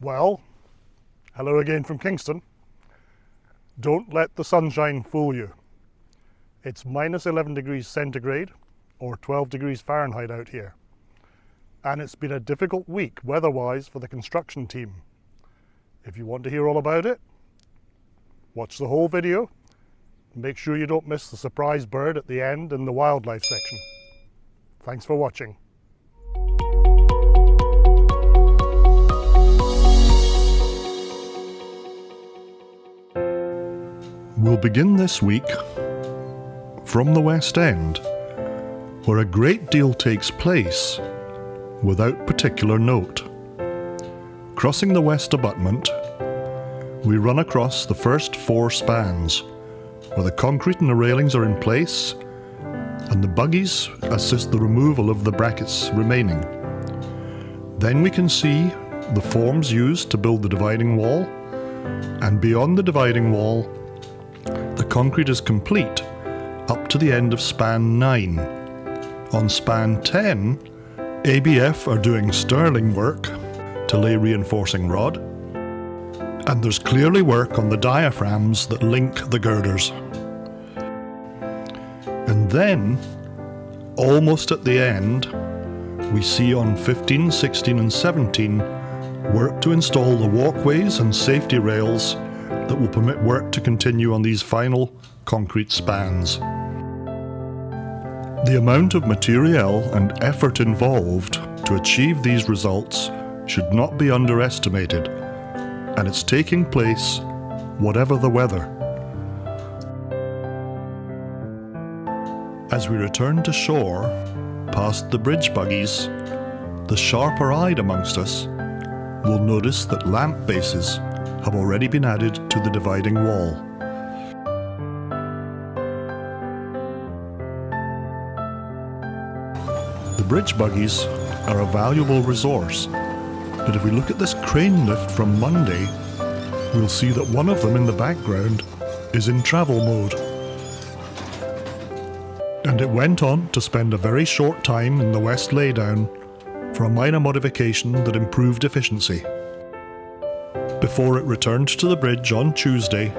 Well, hello again from Kingston. Don't let the sunshine fool you. It's minus 11 degrees centigrade or 12 degrees Fahrenheit out here. And it's been a difficult week weather-wise for the construction team. If you want to hear all about it, watch the whole video. Make sure you don't miss the surprise bird at the end in the wildlife section. Thanks for watching. We'll begin this week from the West End, where a great deal takes place without particular note. Crossing the West Abutment, we run across the first four spans, where the concrete and the railings are in place, and the buggies assist the removal of the brackets remaining. Then we can see the forms used to build the dividing wall, and beyond the dividing wall, the concrete is complete up to the end of span 9. On span 10, ABF are doing sterling work to lay reinforcing rod, and there's clearly work on the diaphragms that link the girders. And then, almost at the end, we see on 15, 16 and 17 work to install the walkways and safety rails that will permit work to continue on these final concrete spans. The amount of materiel and effort involved to achieve these results should not be underestimated, and it's taking place whatever the weather. As we return to shore, past the bridge buggies, the sharper-eyed amongst us will notice that lamp bases have already been added to the dividing wall. The bridge buggies are a valuable resource, but if we look at this crane lift from Monday, we'll see that one of them in the background is in travel mode. And it went on to spend a very short time in the West Laydown for a minor modification that improved efficiency, before it returned to the bridge on Tuesday,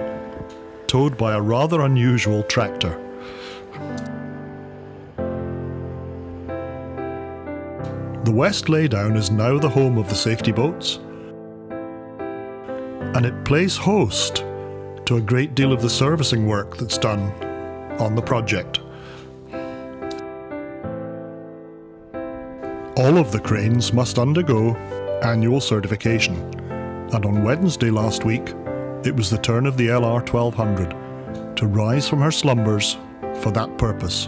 towed by a rather unusual tractor. The West Laydown is now the home of the safety boats, and it plays host to a great deal of the servicing work that's done on the project. All of the cranes must undergo annual certification. And on Wednesday last week, it was the turn of the LR1200 to rise from her slumbers for that purpose.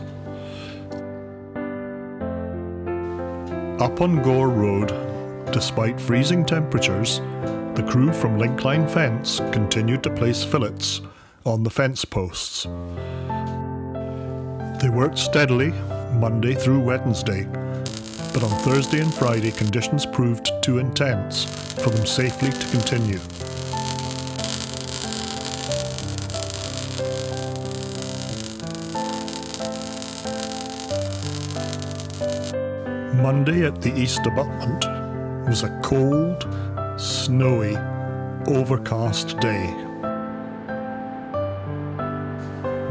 Up on Gore Road, despite freezing temperatures, the crew from Linkline Fence continued to place fillets on the fence posts. They worked steadily Monday through Wednesday, but on Thursday and Friday conditions proved too intense for them safely to continue. Monday at the East Abutment was a cold, snowy, overcast day.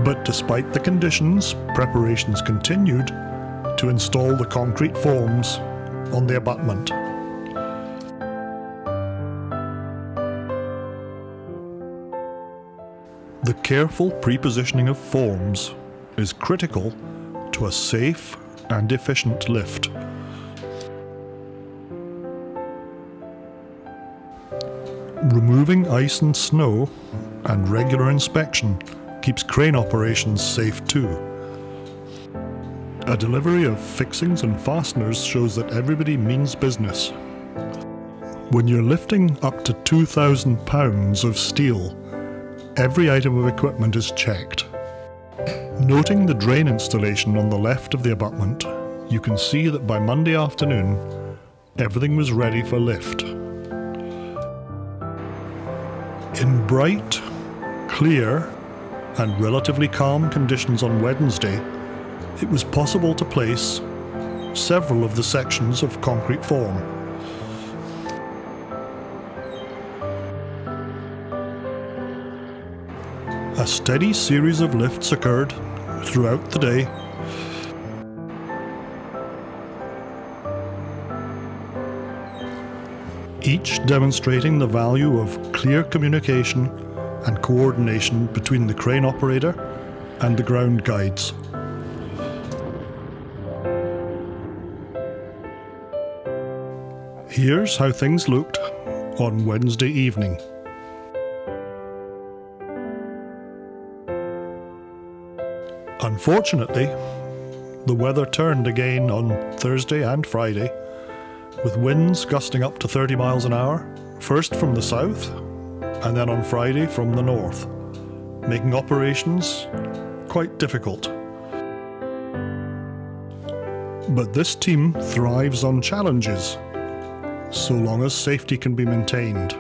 But despite the conditions, preparations continued to install the concrete forms on the abutment. The careful pre-positioning of forms is critical to a safe and efficient lift. Removing ice and snow and regular inspection keeps crane operations safe too. A delivery of fixings and fasteners shows that everybody means business. When you're lifting up to 2,000 pounds of steel, every item of equipment is checked. Noting the drain installation on the left of the abutment, you can see that by Monday afternoon, everything was ready for lift. In bright, clear, and relatively calm conditions on Wednesday, it was possible to place several of the sections of concrete form. A steady series of lifts occurred throughout the day. Each demonstrating the value of clear communication and coordination between the crane operator and the ground guides. Here's how things looked on Wednesday evening. Unfortunately, the weather turned again on Thursday and Friday, with winds gusting up to 30 miles an hour, first from the south and then on Friday from the north, making operations quite difficult. But this team thrives on challenges, so long as safety can be maintained.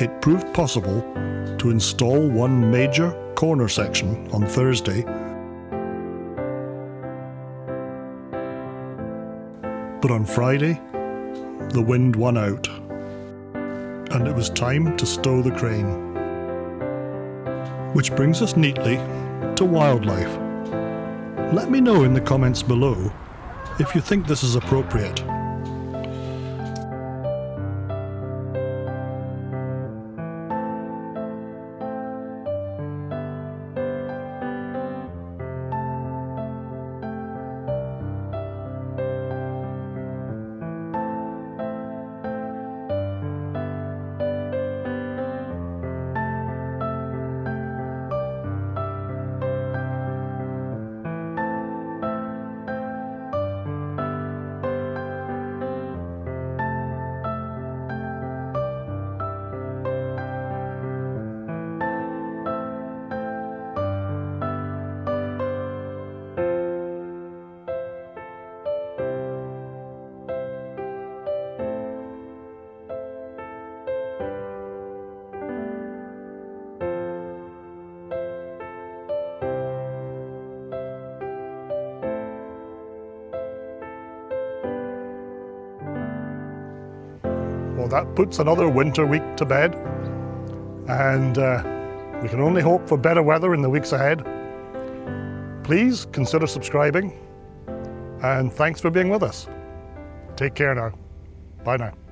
It proved possible to install one major corner section on Thursday, but on Friday, the wind won out, and it was time to stow the crane. Which brings us neatly to wildlife. Let me know in the comments below if you think this is appropriate. Well, that puts another winter week to bed, and we can only hope for better weather in the weeks ahead. Please consider subscribing, and thanks for being with us. Take care now. Bye now.